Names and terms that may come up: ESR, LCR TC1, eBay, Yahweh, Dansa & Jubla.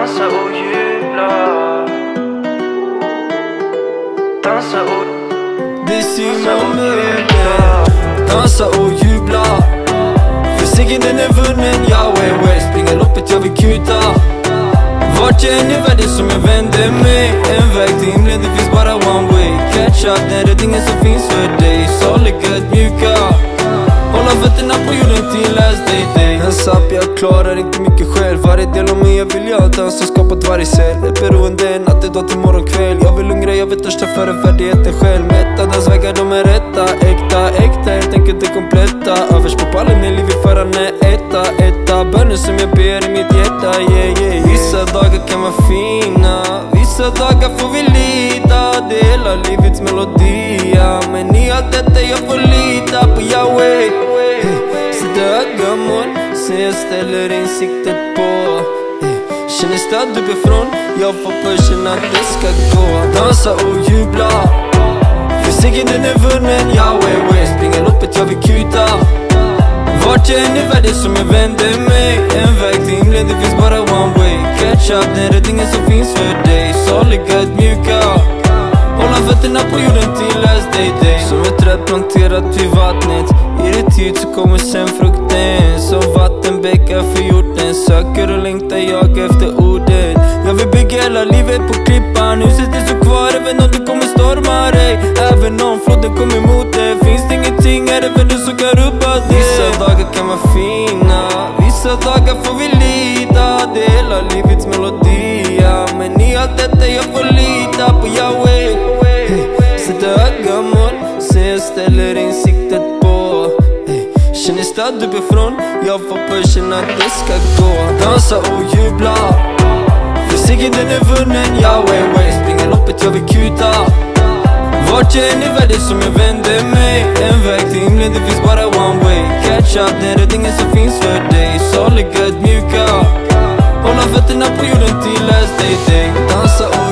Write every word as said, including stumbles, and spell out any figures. Dansa au jubla. Dansa au jubla. Dansa au jubla. För singen den är vunnen, ja way way. Springer loppet, jag vill kuta. Vart jag än i världen som jag vänder mig. En väg till himlen, det finns bara one way. Catch up, den räddningen som finns för dig. Så lyckat mjuka. Hålla fötterna på jorden till last day day. Dansa upp, jag klarar inte mycket själv. Varje del av mig jag vill jag dansa, skapat varje cell. Ett beroende en natt, idag till morgonkväll. Jag vill hungra, jag vill törsta för en färdigheten själv. Mätta dansvägar, de är rätta. Äkta, äkta, helt enkelt det kompletta. Överst på pallen är livet föran är etta, etta. Böner som jag ber i mitt hjärta, yeah yeah. Vissa dagar kan vara fina, vissa dagar får vi lida. Det är hela livets melodia. Men i allt detta jag får lita på Yahweh. Sitta höga moln, se jag ställer insiktet på. Känner stad uppifrån, jag får pörsen att det ska gå. Dansa och jubla, för segern den är vunnen, Yahweh. Springer loppet, jag vill kuta. Vart jag än i världen som jag vänder mig. En väg till himlen, det finns bara one way. Catch up, den räddningen som finns för dig. Soliga, mjuka. Hålla fötterna på jorden till last day day. Som ett träd planterat vid vattnet. I det tid så kommer sen frukten. Som vattenbäckar för jorden. Söker och längtar jag efter orden. Jag vill bygga hela livet på klippan. Huset är så kvar även om du kommer storma dig. Även om floden kommer emot dig. Finns det ingenting här även du som kan rubba dig. Vissa dagar kan vara fina, vissa dagar får vi lida. Det är hela livets melodia. Men i allt detta jag får lita på Yahweh. Sätta höga moln, se jag ställer insiktet på. Känner stad uppifrån, jag får pörsen att det ska gå. Dansa och jubla, för segern den är vunnen, Yahweh. Springer loppet, jag vill kuta. Vart jag än i världen som jag vänder mig. En väg till himlen, det finns bara one way. Catch up, den räddningen som finns för dig. Soliga, mjuka. Hålla fötterna på jorden till last day day. Dansa och